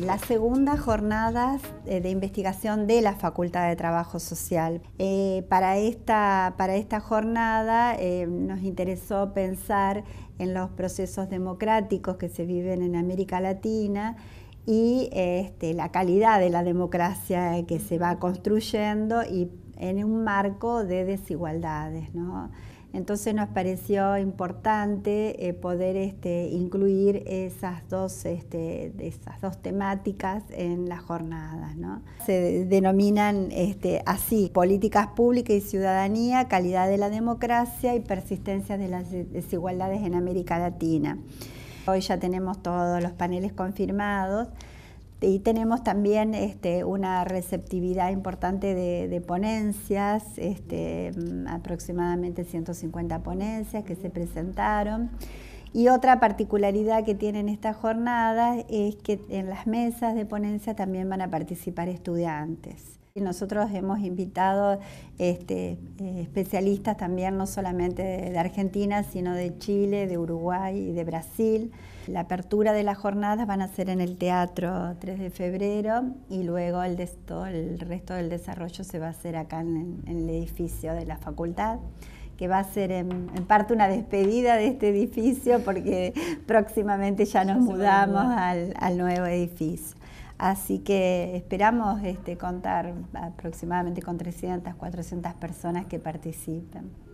Las segundas jornadas de investigación de la Facultad de Trabajo Social. Para esta jornada nos interesó pensar en los procesos democráticos que se viven en América Latina y la calidad de la democracia que se va construyendo y en un marco de desigualdades, ¿no? Entonces nos pareció importante poder incluir esas dos temáticas en las jornadas, ¿no? Se denominan así: Políticas Públicas y Ciudadanía, Calidad de la Democracia y Persistencia de las Desigualdades en América Latina. Hoy ya tenemos todos los paneles confirmados. Y tenemos también una receptividad importante de ponencias, aproximadamente 150 ponencias que se presentaron. Y otra particularidad que tienen estas jornadas es que en las mesas de ponencias también van a participar estudiantes. Y nosotros hemos invitado especialistas también, no solamente de Argentina, sino de Chile, de Uruguay y de Brasil. La apertura de las jornadas van a ser en el Teatro 3 de Febrero y luego todo el resto del desarrollo se va a hacer acá en el edificio de la facultad, que va a ser en parte una despedida de este edificio porque próximamente ya nos mudamos al nuevo edificio. Así que esperamos contar aproximadamente con 300, 400 personas que participen.